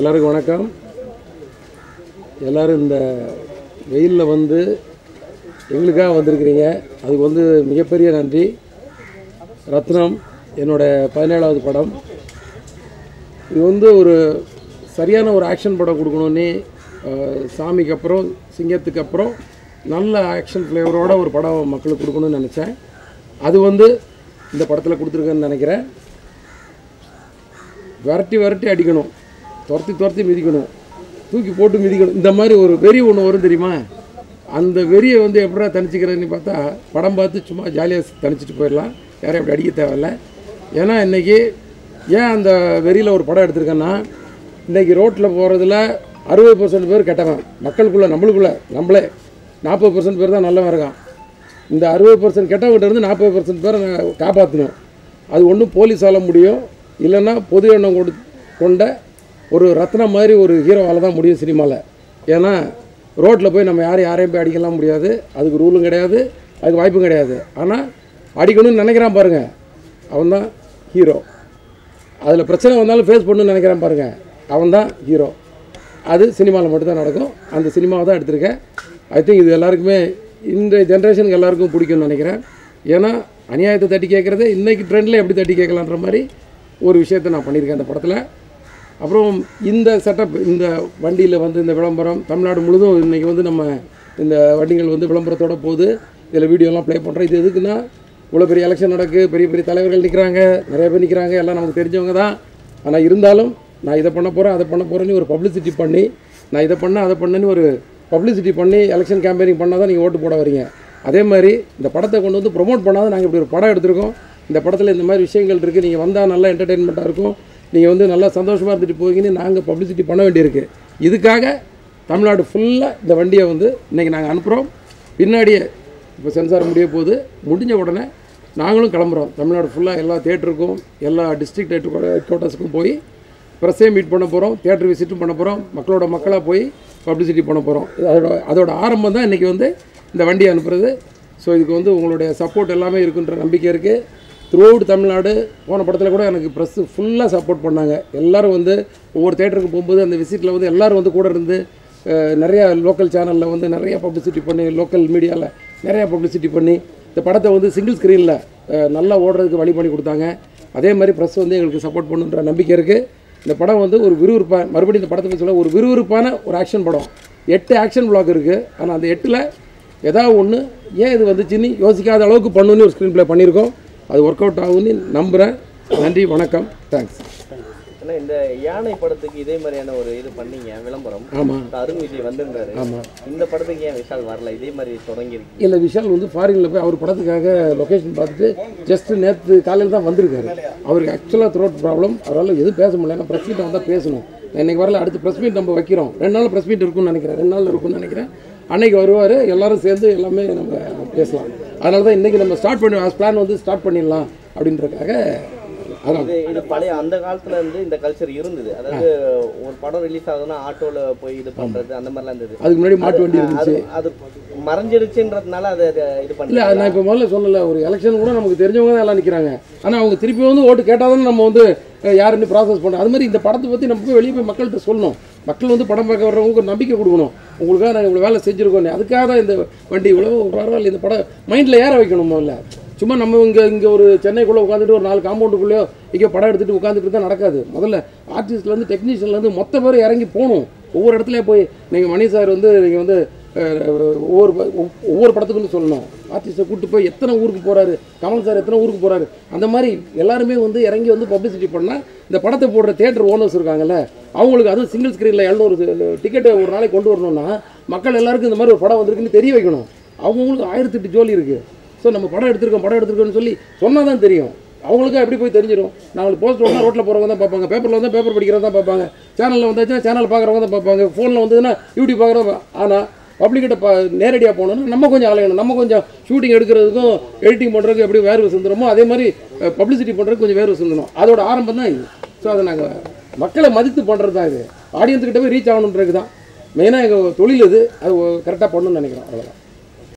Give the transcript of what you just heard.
எல்லாருக்கும் வணக்கம். எல்லோரும் இந்த வெயிலில் வந்து எங்களுக்காக வந்திருக்கிறீங்க, அதுக்கு வந்து மிகப்பெரிய நன்றி. ரத்னம் என்னோடய 17வது படம். இது வந்து ஒரு சரியான ஒரு ஆக்ஷன் படம் கொடுக்கணும்னு சாமிக்கு அப்புறம் சிங்கத்துக்கு அப்புறம் நல்ல ஆக்ஷன் ஃப்ளேவரோட ஒரு படம் மக்களுக்கு கொடுக்கணும்னு நினச்சேன். அது வந்து இந்த படத்தில் கொடுத்துருக்கேன்னு நினைக்கிறேன். விரட்டி அடிக்கணும், துரத்தி மிதிக்கணும், தூக்கி போட்டு மிதிக்கணும். இந்த மாதிரி ஒரு வெறி ஒன்று வரும் தெரியுமா? அந்த வெறியை வந்து எப்படா தணிச்சிக்கிறதுன்னு பார்த்தா படம் பார்த்து சும்மா ஜாலியாக தணிச்சிட்டு போயிடலாம், யாரையும் அப்படி அடிக்க தேவையில்லை. ஏன்னா இன்றைக்கி ஏன் அந்த வெறியில் ஒரு படம் எடுத்திருக்கேன்னா, இன்றைக்கி ரோட்டில் போகிறதுல 60% பேர் கெட்டவன், மக்களுக்குள்ளே நம்மளே 40% பேர் தான் நல்லவன் இருக்கான். இந்த 60% கெட்டவங்கிட்ட இருந்து 40% பேரை காப்பாற்றணும். அது ஒன்றும் போலீஸால் முடியும், இல்லைன்னா பொது எண்ணம் கொண்ட ஒரு ரத்னம் மாதிரி ஒரு ஹீரோவால் தான் முடியும் சினிமாவில். ஏன்னா ரோட்டில் போய் நம்ம யாரையும் போய் அடிக்கலாம் முடியாது, அதுக்கு ரூலும் கிடையாது, அதுக்கு வாய்ப்பும் கிடையாது. ஆனால் அடிக்கணும்னு நினைக்கிறான் பாருங்கள், அவன் தான் ஹீரோ. அதில் பிரச்சனை வந்தாலும் ஃபேஸ் பண்ணணும்னு நினைக்கிறான் பாருங்கள், அவன் தான் ஹீரோ. அது சினிமாவில் மட்டும்தான் நடக்கும். அந்த சினிமாவை தான் எடுத்திருக்கேன். ஐ திங்க் இது எல்லாருக்குமே, இந்த ஜென்ரேஷனுக்கு எல்லாருக்கும் பிடிக்கும்னு நினைக்கிறேன். ஏன்னா அநியாயத்தை தட்டி கேட்குறது இன்றைக்கி ட்ரெண்டில் எப்படி தட்டி கேட்கலான்ற மாதிரி ஒரு விஷயத்தை நான் பண்ணியிருக்கேன் அந்த படத்தில். அப்புறம் இந்த செட்டப், இந்த வண்டியில் வந்து இந்த விளம்பரம் தமிழ்நாடு முழுதும் இன்றைக்கி வந்து நம்ம இந்த வண்டிகள் வந்து விளம்பரத்தோடு போகுது. இதில் வீடியோலாம் ப்ளே பண்ணுறோம். இது எதுக்குன்னா, இவ்வளோ பெரிய எலெக்ஷன் நடக்கு, பெரிய பெரிய தலைவர்கள் நிற்கிறாங்க, நிறைய பேர் நிற்கிறாங்க, எல்லாம் நமக்கு தெரிஞ்சவங்க தான். ஆனால் இருந்தாலும் நான் இதை பண்ண போகிறேன், அதை பண்ண போகிறேன்னு ஒரு பப்ளிசிட்டி பண்ணி, நான் இதை பண்ண அதை பண்ணேன்னு ஒரு பப்ளிசிட்டி பண்ணி எலெக்ஷன் கேம்பெயினிங் பண்ணால் தான் நீங்கள் ஓட்டு போட வரீங்க. அதே மாதிரி இந்த படத்தை கொண்டு வந்து ப்ரொமோட் பண்ணாத நாங்கள் இப்படி ஒரு படம் எடுத்திருக்கோம். இந்த படத்தில் இந்த மாதிரி விஷயங்கள் இருக்குது, நீங்கள் வந்தால் நல்லா என்டர்டெயின்மெண்ட்டாக இருக்கும், நீங்கள் வந்து நல்லா சந்தோஷமாக இருந்துட்டு போவீங்கன்னு நாங்கள் பப்ளிசிட்டி பண்ண வேண்டியிருக்கு. இதுக்காக தமிழ்நாடு ஃபுல்லாக இந்த வண்டியை வந்து இன்றைக்கி நாங்கள் அனுப்புகிறோம். பின்னாடியே இப்போ சென்சார் முடிய போது, முடிஞ்ச உடனே நாங்களும் கிளம்புறோம். தமிழ்நாடு ஃபுல்லாக எல்லா தேட்டருக்கும், எல்லா டிஸ்ட்ரிக்ட் ஹெட் குவார்ட்டர்ஸுக்கும் போய் ப்ரெஸ்ஸையும் மீட் பண்ண போகிறோம், தேட்டர் விசிட்டும் பண்ண போகிறோம், மக்களோட மக்களாக போய் பப்ளிசிட்டி பண்ண போகிறோம். அதோட ஆரம்பம் தான் இன்றைக்கி வந்து இந்த வண்டியை அனுப்புகிறது. ஸோ இதுக்கு வந்து உங்களுடைய சப்போர்ட் எல்லாமே இருக்குன்ற நம்பிக்கை இருக்குது. த்ரூஅவுட் தமிழ்நாடு போன படத்தில் கூட எனக்கு ப்ரெஸ்ஸு ஃபுல்லாக சப்போர்ட் பண்ணாங்க. எல்லோரும் வந்து ஒவ்வொரு தேட்டருக்கு போகும்போது அந்த விசிட்டில் வந்து எல்லோரும் வந்து கூட இருந்து நிறையா லோக்கல் சேனலில் வந்து நிறையா பப்ளிசிட்டி பண்ணி, லோக்கல் மீடியாவில் நிறையா பப்ளிசிட்டி பண்ணி இந்த படத்தை வந்து சிங்கிள் ஸ்க்ரீனில் நல்லா ஓடுறதுக்கு வழி பண்ணி கொடுத்தாங்க. அதே மாதிரி ப்ரெஸ் வந்து எங்களுக்கு சப்போர்ட் பண்ணுன்ற நம்பிக்கை இருக்குது. இந்த படம் வந்து ஒரு விறுவிறுப்பான, மறுபடியும் இந்த படத்தை சொல்ல, ஒரு விறுவிறுப்பான ஒரு ஆக்ஷன் படம். 8 ஆக்ஷன் பிளாக் இருக்குது. ஆனால் அந்த 8ல் ஏதாவது ஒன்று ஏன் இது வந்துச்சுன்னு யோசிக்காத அளவுக்கு பண்ணுன்னு ஒரு ஸ்க்ரீன் ப்ளே பண்ணியிருக்கோம். அது ஒர்க் அவுட் ஆகும்னு நம்புகிறேன். நன்றி, வணக்கம், தேங்க்ஸ். ஏன்னா இந்த யானை படத்துக்கு இதே மாதிரியான ஒரு இது பண்ணிங்க விளம்பரம். ஆமாம், அருண் விஜய் வந்திருந்தாரு. ஆமாம், இந்த படத்துக்கு ஏன் விஷால் வரல? இதே மாதிரி தொடங்கியிருக்கு. இல்லை, விஷால் வந்து ஃபாரினில் போய் அவர் படத்துக்காக லொக்கேஷன் பார்த்துட்டு ஜஸ்ட்டு நேற்று காலையில் தான் வந்திருக்காரு. அவருக்கு ஆக்சுவலாக த்ரோட் ப்ராப்ளம், அவரால் எதுவும் பேச முடியல. ஏன்னா ப்ரெஸ் மீட் வந்தால் பேசணும். இன்றைக்கி வரல, அடுத்து ப்ரெஸ் மீட் நம்ம வைக்கிறோம். 2 நாள் ப்ரெஸ் மீட் இருக்கும்னு நினைக்கிறேன், 2 நாள் இருக்கும்னு நினைக்கிறேன். அன்றைக்கி வருவார், எல்லோரும் சேர்ந்து எல்லாமே நம்ம பேசலாம். அதனால தான் இன்றைக்கி நம்ம ஸ்டார்ட் பண்ணுவோம், பிளான் வந்து ஸ்டார்ட் பண்ணிடலாம் அப்படின்றதுக்காக. அதாவது இது பழைய அந்த காலத்தில் இருந்து இந்த கல்ச்சர் இருந்தது. அதாவது ஒரு படம் ரிலீஸ் ஆகுதுன்னா ஆட்டோவில் போய் இது பண்ணுறது, அந்த மாதிரிலாம் இருந்தது. அதுக்கு முன்னாடி மாட்டு வண்டி இருந்துச்சு, அது மறைஞ்சிடுச்சுன்றதுனால அதை இது பண்ணல. நான் இப்போ முதல்ல சொல்லலை, ஒரு எலெக்ஷன் கூட நமக்கு தெரிஞ்சவங்க தான் எல்லாம் நிற்கிறாங்க. ஆனால் அவங்க திருப்பி வந்து ஓட்டு கேட்டால் தானே நம்ம வந்து யாருன்னு ப்ராசஸ் பண்ணுறோம். அது மாதிரி இந்த படத்தை பற்றி நம்ம போய் வெளியே போய் மக்கள்கிட்ட சொல்லணும். மக்கள் வந்து படம் பார்க்க வர்றவங்களுக்கு நம்பிக்கை கொடுக்கணும். உங்களுக்காக நாங்கள் இவ்வளோ வேலை செஞ்சுருக்கோம், அதுக்காக தான் இந்த வண்டி இவ்வளோ பரவாயில்ல. இந்த படம் மைண்டில் ஏற வைக்கணும். முதல்ல சும்மா நம்ம இங்கே ஒரு சென்னைக்குள்ளே உட்காந்துட்டு ஒரு 4 காம்பவுண்டுக்குள்ளேயோ இங்கே படம் எடுத்துகிட்டு உட்காந்துட்டு தான் நடக்காது. முதல்ல ஆர்டிஸ்ட்லேருந்து டெக்னீஷியன்லேருந்து மொத்த பேர் இறங்கி போகணும். ஒவ்வொரு இடத்துல போய் நீங்கள் மணி சார் வந்து நீங்கள் வந்து ஒவ்வொரு படத்துக்குன்னு சொல்லணும். ஆர்டிஸ்ட்டை கூப்பிட்டு போய் எத்தனை ஊருக்கு போகிறாரு, கமல் சார் எத்தனை ஊருக்கு போகிறாரு, அந்த மாதிரி எல்லாருமே வந்து இறங்கி வந்து பப்ளிசிட்டி பண்ணால் இந்த படத்தை போடுற தேட்டர் ஓனர்ஸ் இருக்காங்கல்ல, அவங்களுக்கு அதுவும் சிங்கிள் ஸ்க்ரீனில் 700 டிக்கெட்டை ஒரு நாளைக்கு கொண்டு வரணும்னா மக்கள் எல்லாருக்கும் இந்த மாதிரி ஒரு படம் வந்திருக்குன்னு தெரிய வைக்கணும். அவங்களுக்கு 1008 ஜோலி இருக்குது. ஸோ நம்ம படம் எடுத்திருக்கோம்னு சொன்னால் தான் தெரியும். அவங்களுக்கும் எப்படி போய் தெரிஞ்சிடும்? நாங்கள் போஸ்ட் வந்தால் ரோட்டில் போகிறவங்க தான் பார்ப்பாங்க, பேப்பரில் வந்தால் பேப்பர் படிக்கிறவங்க தான் பார்ப்பாங்க, சேனலில் வந்தாச்சுன்னா சேனல் பார்க்குறவங்க தான் பார்ப்பாங்க, ஃபோனில் வந்ததுன்னா யூடியூப் பார்க்குறவங்க. ஆனால் பப்ளிக்கிட்ட நேரடியாக போனோம்னா நம்ம கொஞ்சம் அலையணும். நம்ம கொஞ்சம் ஷூட்டிங் எடுக்கிறதுக்கும் எடிட்டிங் பண்ணுறதுக்கும் எப்படி வேர்வை சிந்துறோமோ அதே மாதிரி பப்ளிசிட்டி பண்ணுறதுக்கு கொஞ்சம் வேர்வை சிந்தணும். அதோட ஆரம்பம் தான் இது. ஸோ அதை நாங்கள் மக்களை மதித்து பண்ணுறது தான் இது. ஆடியன்ஸுக்கிட்ட போய் ரீச் ஆகணுன்றது தான் மெயினாக எங்கள் தொழில். அது கரெக்டாக பண்ணணும்னு நினைக்கிறோம். அவ்வளோதான்.